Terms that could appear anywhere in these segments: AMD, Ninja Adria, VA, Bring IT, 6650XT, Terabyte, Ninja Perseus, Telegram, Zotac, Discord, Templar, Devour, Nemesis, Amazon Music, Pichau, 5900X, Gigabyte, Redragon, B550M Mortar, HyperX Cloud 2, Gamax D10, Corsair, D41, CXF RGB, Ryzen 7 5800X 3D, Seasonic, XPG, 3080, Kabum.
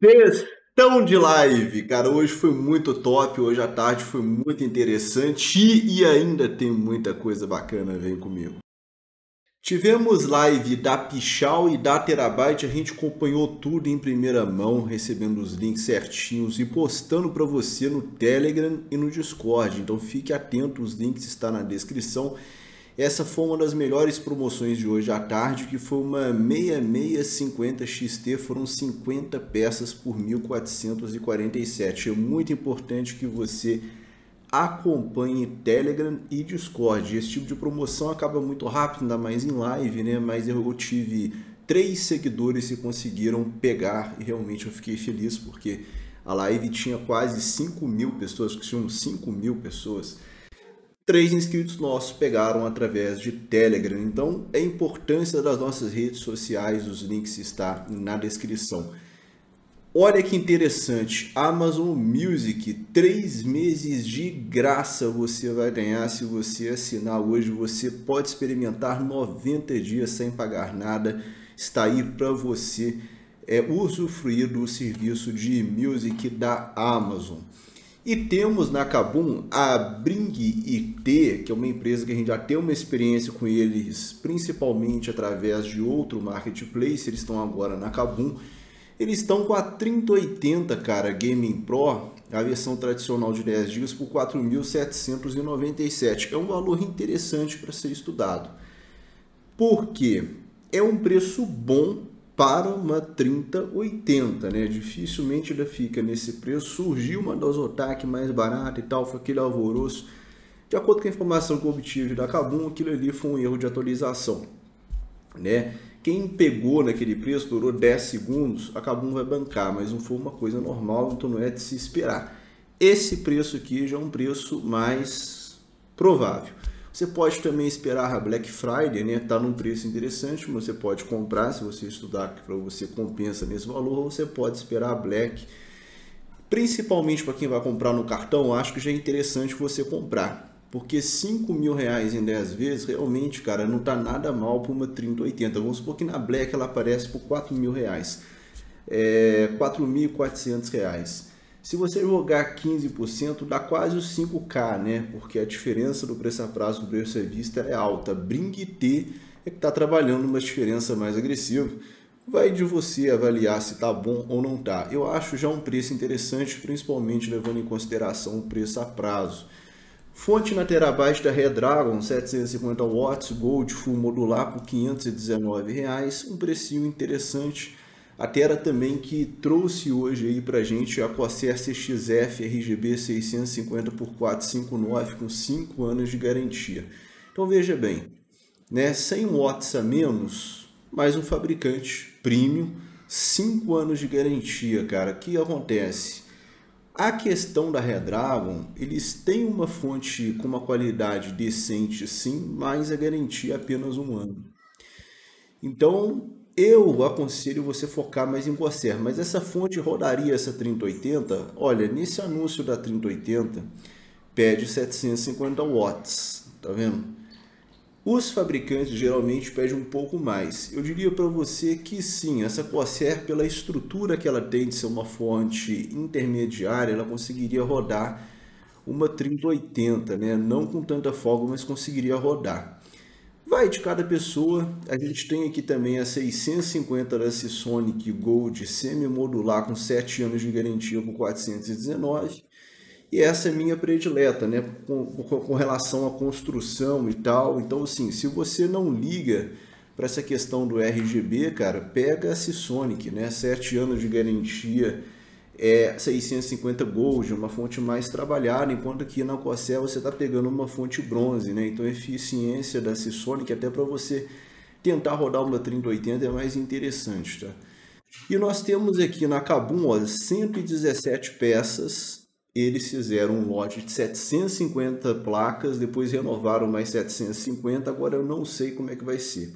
Testão de live, cara, hoje foi muito top, hoje à tarde foi muito interessante e ainda tem muita coisa bacana, vem comigo. Tivemos live da Pichau e da Terabyte, a gente acompanhou tudo em primeira mão, recebendo os links certinhos e postando para você no Telegram e no Discord, então fique atento, os links estão na descrição. Essa foi uma das melhores promoções de hoje à tarde, que foi uma 6650XT, foram 50 peças por R$ 1.447. É muito importante que você acompanhe Telegram e Discord. Esse tipo de promoção acaba muito rápido, ainda mais em live, né? Mas eu tive 3 seguidores que conseguiram pegar e realmente eu fiquei feliz, porque a live tinha quase 5.000 pessoas, que tinham 5.000 pessoas. 3 inscritos nossos pegaram através de Telegram. Então, a importância das nossas redes sociais, os links estão na descrição. Olha que interessante, Amazon Music, 3 meses de graça você vai ganhar se você assinar hoje. Você pode experimentar 90 dias sem pagar nada, está aí para você usufruir do serviço de Music da Amazon. E temos na Kabum a Bring IT, que é uma empresa que a gente já tem uma experiência com eles, principalmente através de outro marketplace. Eles estão agora na Kabum. Eles estão com a 3080, cara, Gaming Pro, a versão tradicional de 10 GB por R$ 4.797. É um valor interessante para ser estudado, porque é um preço bom para uma 3080, né? Dificilmente ainda fica nesse preço. Surgiu uma da Zotac mais barata e tal, foi aquele alvoroço. De acordo com a informação que eu obtive da Kabum, aquilo ali foi um erro de atualização, né? Quem pegou naquele preço, durou 10 segundos, a Kabum vai bancar, mas não foi uma coisa normal, então não é de se esperar. Esse preço aqui já é um preço mais provável. Você pode também esperar a Black Friday, né? Tá num preço interessante, mas você pode comprar, se você estudar que para você compensa nesse valor, ou você pode esperar a Black. Principalmente para quem vai comprar no cartão, acho que já é interessante você comprar, porque R$ 5.000 em 10 vezes, realmente, cara, não tá nada mal para uma 3080. Vamos supor que na Black ela aparece por R$ 4.000, R$ 4.400. Se você jogar 15%, dá quase os 5K, né? Porque a diferença do preço a prazo do preço à vista é alta. Bring IT é que está trabalhando uma diferença mais agressiva. Vai de você avaliar se está bom ou não está. Eu acho já um preço interessante, principalmente levando em consideração o preço a prazo. Fonte na Terabyte da Redragon, 750 watts, Gold Full Modular por R$ 519,00. Um precinho interessante. A Tera também que trouxe hoje aí pra gente a Corsair CXF RGB 650 por 459 com 5 anos de garantia. Então veja bem, né? 100 watts a menos, mais um fabricante premium, 5 anos de garantia, cara. O que acontece? A questão da Redragon, eles têm uma fonte com uma qualidade decente sim, mas a garantia é apenas 1 ano. Então, eu aconselho você focar mais em Corsair, mas essa fonte rodaria essa 3080? Olha, nesse anúncio da 3080, pede 750 watts, tá vendo? Os fabricantes geralmente pedem um pouco mais. Eu diria para você que sim, essa Corsair, pela estrutura que ela tem de ser uma fonte intermediária, ela conseguiria rodar uma 3080, né? Não com tanta folga, mas conseguiria rodar. Vai de cada pessoa. A gente tem aqui também a 650 da Seasonic Gold semi-modular com 7 anos de garantia por 419. E essa é minha predileta, né? Com relação à construção e tal. Então, assim, se você não liga para essa questão do RGB, cara, pega a Seasonic, né? 7 anos de garantia, 650 Gold, uma fonte mais trabalhada, enquanto aqui na Corsair você está pegando uma fonte bronze, né? Então a eficiência da Seasonic até para você tentar rodar uma 3080 é mais interessante, tá? E nós temos aqui na Kabum, ó, 117 peças. Eles fizeram um lote de 750 placas, depois renovaram mais 750, agora eu não sei como é que vai ser.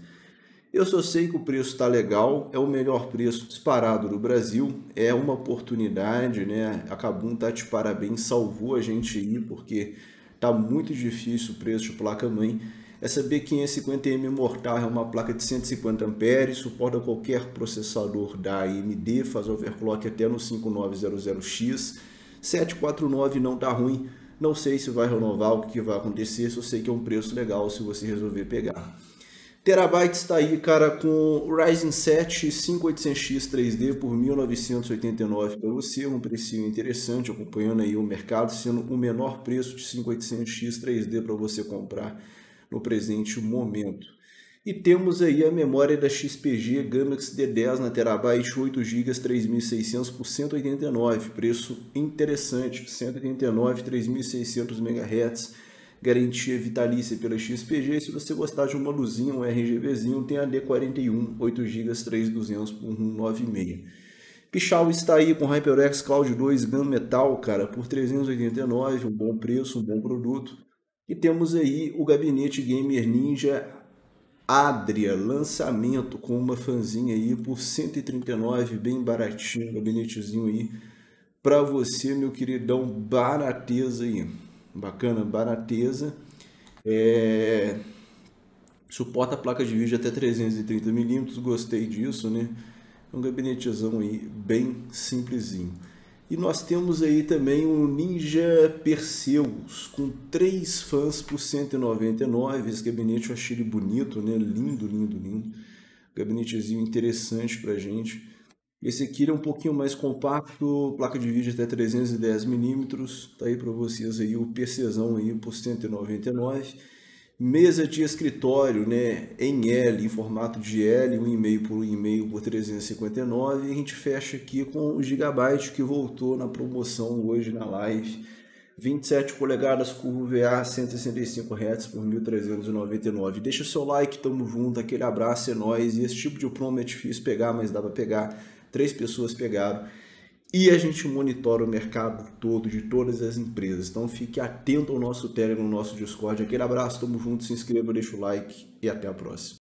Eu só sei que o preço está legal, é o melhor preço disparado do Brasil, é uma oportunidade, né? A Kabum tá de parabéns, salvou a gente aí, porque tá muito difícil o preço de placa-mãe. Essa B550M Mortar é uma placa de 150 amperes, suporta qualquer processador da AMD, faz overclock até no 5900X. 749 não tá ruim, não sei se vai renovar, o que vai acontecer, só sei que é um preço legal se você resolver pegar. Terabyte está aí, cara, com Ryzen 7 5800X 3D por R$ 1.989 para você, um precinho interessante, acompanhando aí o mercado, sendo o menor preço de 5800X 3D para você comprar no presente momento. E temos aí a memória da XPG Gamax D10 na Terabyte, 8 GB 3600 por R$ 189, preço interessante, 189, 3600 MHz. Garantia vitalícia pela XPG. Se você gostar de uma luzinha, um RGBzinho, tem a D41, 8GB, 3200 por 196. Pichau está aí com HyperX Cloud 2 Gunmetal, cara, por 389, um bom preço, um bom produto. E temos aí o gabinete gamer Ninja Adria, lançamento com uma fanzinha aí por 139, bem baratinho, gabinetezinho aí para você, meu queridão, barateza aí. Bacana, barateza, suporta a placa de vídeo até 330 mm, gostei disso, né? Um gabinetezão aí bem simplesinho. E nós temos aí também um Ninja Perseus com 3 fãs por 199, esse gabinete eu achei ele bonito, né? Lindo, lindo, lindo, gabinetezinho interessante pra gente. Esse aqui é um pouquinho mais compacto, placa de vídeo até 310 mm, tá aí para vocês aí o PCzão aí por 199. Mesa de escritório, né, em L, em formato de L, 1,5 por 1,5 por 359. E a gente fecha aqui com o Gigabyte, que voltou na promoção hoje na live. 27 polegadas curvo VA, 165 Hz por 1.399. Deixa o seu like, tamo junto, aquele abraço, é nóis. E esse tipo de promo é difícil pegar, mas dá para pegar. 3 pessoas pegaram e a gente monitora o mercado todo de todas as empresas. Então fique atento ao nosso Telegram, ao nosso Discord. Aquele abraço, tamo junto, se inscreva, deixa o like e até a próxima.